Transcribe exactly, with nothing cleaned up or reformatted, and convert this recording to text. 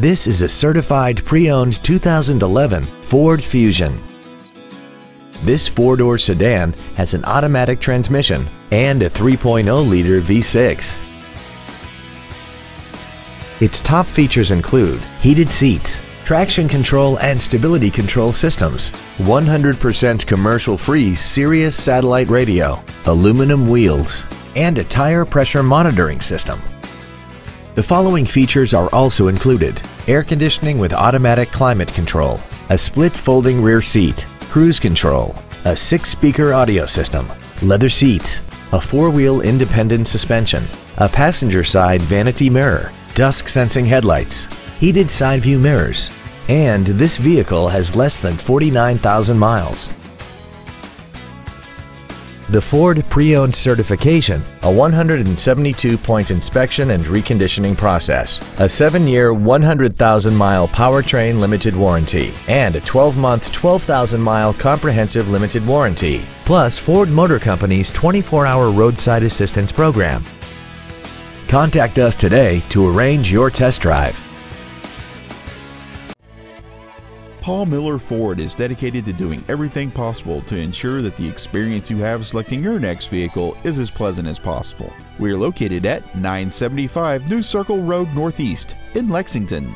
This is a certified pre-owned two thousand eleven Ford Fusion. This four-door sedan has an automatic transmission and a three point oh liter V six. Its top features include heated seats, traction control and stability control systems, one hundred percent commercial-free Sirius satellite radio, aluminum wheels, and a tire pressure monitoring system. The following features are also included: air conditioning with automatic climate control, a split folding rear seat, cruise control, a six-speaker audio system, leather seats, a four-wheel independent suspension, a passenger side vanity mirror, dusk sensing headlights, heated side view mirrors, and this vehicle has less than forty-nine thousand miles. The Ford Pre-Owned Certification, a one hundred seventy-two point inspection and reconditioning process, a seven-year, one hundred thousand mile powertrain limited warranty, and a twelve month, twelve thousand mile comprehensive limited warranty, plus Ford Motor Company's twenty-four hour roadside assistance program. Contact us today to arrange your test drive. Paul Miller Ford is dedicated to doing everything possible to ensure that the experience you have selecting your next vehicle is as pleasant as possible. We are located at nine seventy-five New Circle Road Northeast in Lexington.